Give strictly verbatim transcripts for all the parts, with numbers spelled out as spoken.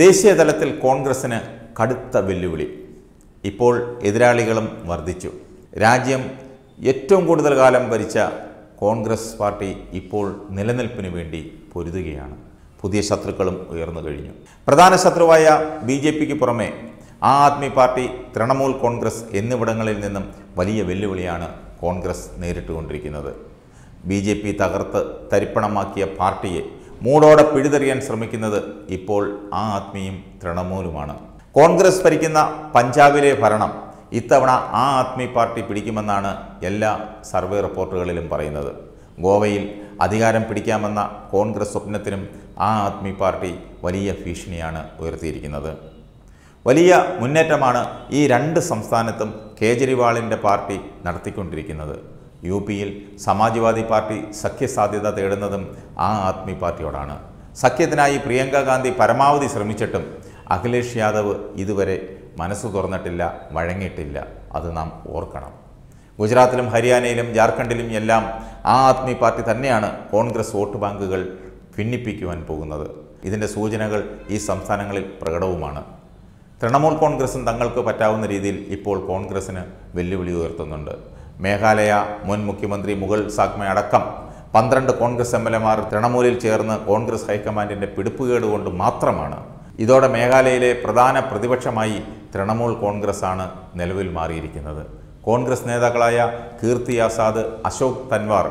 ദേശീയതലത്തിൽ കോൺഗ്രസിന് കടുത്ത വെല്ലുവിളി. ഇപ്പോൾ എതിരാളികളും വർദ്ധിച്ചു. രാജ്യം ഏറ്റവും കൂടുതൽ കാലം ഭരിച്ച കോൺഗ്രസ് പാർട്ടി ഇപ്പോൾ നിലനിൽപ്പിന് വേണ്ടി പൊരുതുകയാണ്. പുതിയ ശത്രുക്കളും ഉയർന്നു കഴിഞ്ഞു. പ്രധാന ശത്രുവായ ബി ജെ പിക്ക് പുറമെ ആം ആദ്മി പാർട്ടി, തൃണമൂൽ കോൺഗ്രസ് എന്നിവിടങ്ങളിൽ നിന്നും വലിയ വെല്ലുവിളിയാണ് കോൺഗ്രസ് നേരിട്ടുകൊണ്ടിരിക്കുന്നത്. ബി ജെ പി തകർത്ത് തരിപ്പണമാക്കിയ പാർട്ടിയെ മൂടോടെ പിഴുതെറിയാൻ ശ്രമിക്കുന്നത് ഇപ്പോൾ ആം ആദ്മിയും തൃണമൂലുമാണ്. കോൺഗ്രസ് ഭരിക്കുന്ന പഞ്ചാബിലെ ഭരണം ഇത്തവണ ആം ആദ്മി പാർട്ടി പിടിക്കുമെന്നാണ് എല്ലാ സർവേ റിപ്പോർട്ടുകളിലും പറയുന്നത്. ഗോവയിൽ അധികാരം പിടിക്കാമെന്ന കോൺഗ്രസ് സ്വപ്നത്തിനും ആം ആദ്മി പാർട്ടി വലിയ ഭീഷണിയാണ് ഉയർത്തിയിരിക്കുന്നത്. വലിയ മുന്നേറ്റമാണ് ഈ രണ്ട് സംസ്ഥാനത്തും കേജ്രിവാളിൻ്റെ പാർട്ടി നടത്തിക്കൊണ്ടിരിക്കുന്നത്. യു പിയിൽ സമാജ്വാദി പാർട്ടി സഖ്യസാധ്യത തേടുന്നതും ആം ആദ്മി പാർട്ടിയോടാണ്. സഖ്യത്തിനായി പ്രിയങ്ക ഗാന്ധി പരമാവധി ശ്രമിച്ചിട്ടും അഖിലേഷ് യാദവ് ഇതുവരെ മനസ്സു തുറന്നിട്ടില്ല, വഴങ്ങിയിട്ടില്ല. അത് നാം ഓർക്കണം. ഗുജറാത്തിലും ഹരിയാനയിലും ജാർഖണ്ഡിലും എല്ലാം ആം ആദ്മി പാർട്ടി തന്നെയാണ് കോൺഗ്രസ് വോട്ട് ബാങ്കുകൾ ഭിന്നിപ്പിക്കുവാൻ പോകുന്നത്. ഇതിൻ്റെ സൂചനകൾ ഈ സംസ്ഥാനങ്ങളിൽ പ്രകടവുമാണ്. തൃണമൂൽ കോൺഗ്രസും തങ്ങൾക്ക് പറ്റാവുന്ന രീതിയിൽ ഇപ്പോൾ കോൺഗ്രസിന് വെല്ലുവിളി ഉയർത്തുന്നുണ്ട്. മേഘാലയ മുൻ മുഖ്യമന്ത്രി മുഗൾ സാഖ്മെ അടക്കം പന്ത്രണ്ട് കോൺഗ്രസ് എം എൽ എമാർ തൃണമൂലിൽ ചേർന്ന് കോൺഗ്രസ് ഹൈക്കമാൻഡിൻ്റെ പിടിപ്പുകേട് കൊണ്ട് മാത്രമാണ്. ഇതോടെ മേഘാലയയിലെ പ്രധാന പ്രതിപക്ഷമായി തൃണമൂൽ കോൺഗ്രസ്സാണ് നിലവിൽ മാറിയിരിക്കുന്നത്. കോൺഗ്രസ് നേതാക്കളായ കീർത്തി ആസാദ്, അശോക് തൻവാർ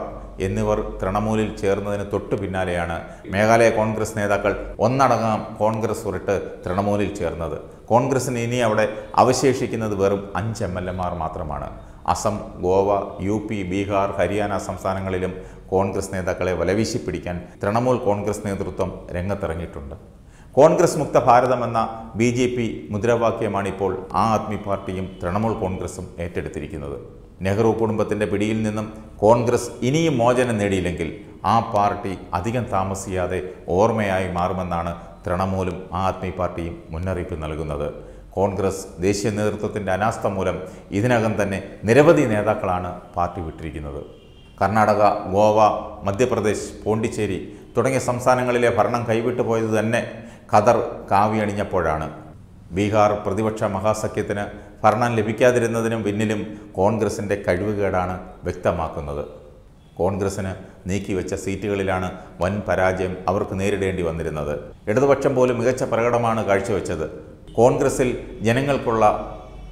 എന്നിവർ തൃണമൂലിൽ ചേർന്നതിന് തൊട്ടു പിന്നാലെയാണ് മേഘാലയ കോൺഗ്രസ് നേതാക്കൾ ഒന്നടങ്കം കോൺഗ്രസ് ഉരുട്ട് തൃണമൂലിൽ ചേർന്നത്. കോൺഗ്രസിന് ഇനി അവിടെ അവശേഷിക്കുന്നത് വെറും അഞ്ച് എം എൽ എമാർ മാത്രമാണ്. അസം, ഗോവ, യു പി, ബീഹാർ, ഹരിയാന സംസ്ഥാനങ്ങളിലും കോൺഗ്രസ് നേതാക്കളെ വലവീശി പിടിക്കാൻ തൃണമൂൽ കോൺഗ്രസ് നേതൃത്വം രംഗത്തിറങ്ങിയിട്ടുണ്ട്. കോൺഗ്രസ് മുക്ത ഭാരതമെന്ന ബി ജെ പി മുദ്രാവാക്യമാണിപ്പോൾ ആം ആദ്മി പാർട്ടിയും തൃണമൂൽ കോൺഗ്രസും ഏറ്റെടുത്തിരിക്കുന്നത്. നെഹ്റു കുടുംബത്തിൻ്റെ പിടിയിൽ നിന്നും കോൺഗ്രസ് ഇനിയും മോചനം നേടിയില്ലെങ്കിൽ ആ പാർട്ടി അധികം താമസിയാതെ ഓർമ്മയായി മാറുമെന്നാണ് തൃണമൂലും ആം ആദ്മി പാർട്ടിയും മുന്നറിയിപ്പ് നൽകുന്നത്. കോൺഗ്രസ് ദേശീയ നേതൃത്വത്തിൻ്റെ അനാസ്ഥ മൂലം ഇതിനകം തന്നെ നിരവധി നേതാക്കളാണ് പാർട്ടി വിട്ടിരിക്കുന്നത്. കർണാടക, ഗോവ, മധ്യപ്രദേശ്, പോണ്ടിച്ചേരി തുടങ്ങിയ സംസ്ഥാനങ്ങളിലെ ഭരണം കൈവിട്ടു പോയത് തന്നെ ഖദർ കാവിയണിഞ്ഞപ്പോഴാണ്. ബീഹാർ പ്രതിപക്ഷ മഹാസഖ്യത്തിന് ഭരണം ലഭിക്കാതിരുന്നതിനും പിന്നിലും കോൺഗ്രസിൻ്റെ കഴിവുകേടാണ് വ്യക്തമാക്കുന്നത്. കോൺഗ്രസിന് നീക്കിവെച്ച സീറ്റുകളിലാണ് വൻ പരാജയം അവർക്ക് നേരിടേണ്ടി വന്നിരുന്നത്. ഇടതുപക്ഷം പോലും മികച്ച പ്രകടനമാണ് കാഴ്ചവെച്ചത്. കോൺഗ്രസിൽ ജനങ്ങൾക്കുള്ള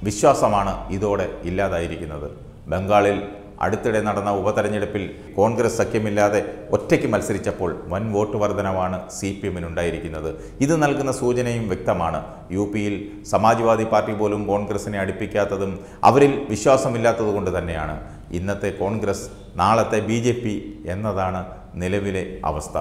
വിശ്വാസമാണ് ഇതോടെ ഇല്ലാതായിരിക്കുന്നത്. ബംഗാളിൽ അടുത്തിടെ നടന്ന ഉപതെരഞ്ഞെടുപ്പിൽ കോൺഗ്രസ് സഖ്യമില്ലാതെ ഒറ്റയ്ക്ക് മത്സരിച്ചപ്പോൾ വൻ വോട്ട് വർധനമാണ് സി പി എമ്മിനുണ്ടായിരിക്കുന്നത്. ഇത് നൽകുന്ന സൂചനയും വ്യക്തമാണ്. യു പിയിൽ സമാജ്വാദി പാർട്ടി പോലും കോൺഗ്രസിനെ അടുപ്പിക്കാത്തതും അവരിൽ വിശ്വാസമില്ലാത്തത് കൊണ്ട് തന്നെയാണ്. ഇന്നത്തെ കോൺഗ്രസ്, നാളത്തെ ബി ജെ പി എന്നതാണ് നിലവിലെ അവസ്ഥ.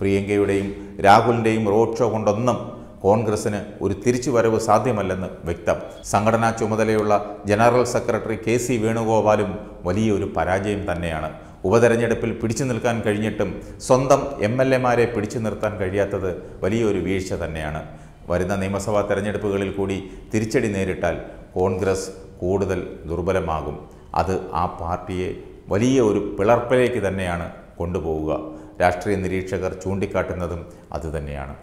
പ്രിയങ്കയുടെയും രാഹുലിൻ്റെയും റോഡ് ഷോ കൊണ്ടൊന്നും കോൺഗ്രസിന് ഒരു തിരിച്ചുവരവ് സാധ്യമല്ലെന്ന് വ്യക്തം. സംഘടനാ ചുമതലയുള്ള ജനറൽ സെക്രട്ടറി കെ സി വേണുഗോപാലും വലിയൊരു പരാജയം തന്നെയാണ്. ഉപതെരഞ്ഞെടുപ്പിൽ പിടിച്ചു നിൽക്കാൻ കഴിഞ്ഞിട്ടും സ്വന്തം എം എൽ എമാരെ പിടിച്ചു നിർത്താൻ കഴിയാത്തത് വലിയൊരു വീഴ്ച തന്നെയാണ്. വരുന്ന നിയമസഭാ തെരഞ്ഞെടുപ്പുകളിൽ കൂടി തിരിച്ചടി നേരിട്ടാൽ കോൺഗ്രസ് കൂടുതൽ ദുർബലമാകും. അത് ആ പാർട്ടിയെ വലിയ ഒരു പിളർപ്പിലേക്ക് തന്നെയാണ് കൊണ്ടുപോവുക. രാഷ്ട്രീയ നിരീക്ഷകർ ചൂണ്ടിക്കാട്ടുന്നതും അതുതന്നെയാണ്.